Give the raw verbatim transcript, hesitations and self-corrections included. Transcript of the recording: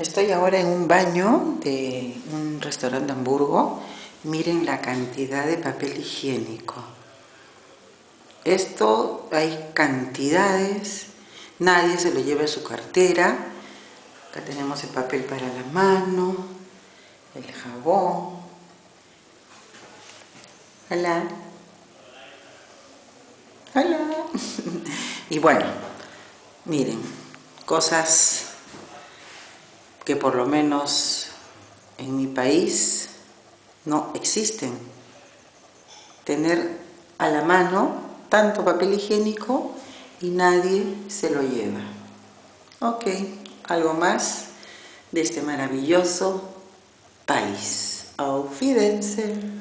Estoy ahora en un baño de un restaurante de Hamburgo. Miren la cantidad de papel higiénico. Esto hay cantidades, nadie se lo lleva en su cartera. Acá tenemos el papel para la mano, el jabón. Hola. Hola. Y bueno, miren, cosas que por lo menos en mi país no existen. Tener a la mano tanto papel higiénico y nadie se lo lleva. Ok, algo más de este maravilloso país. Auf Wiedersehen.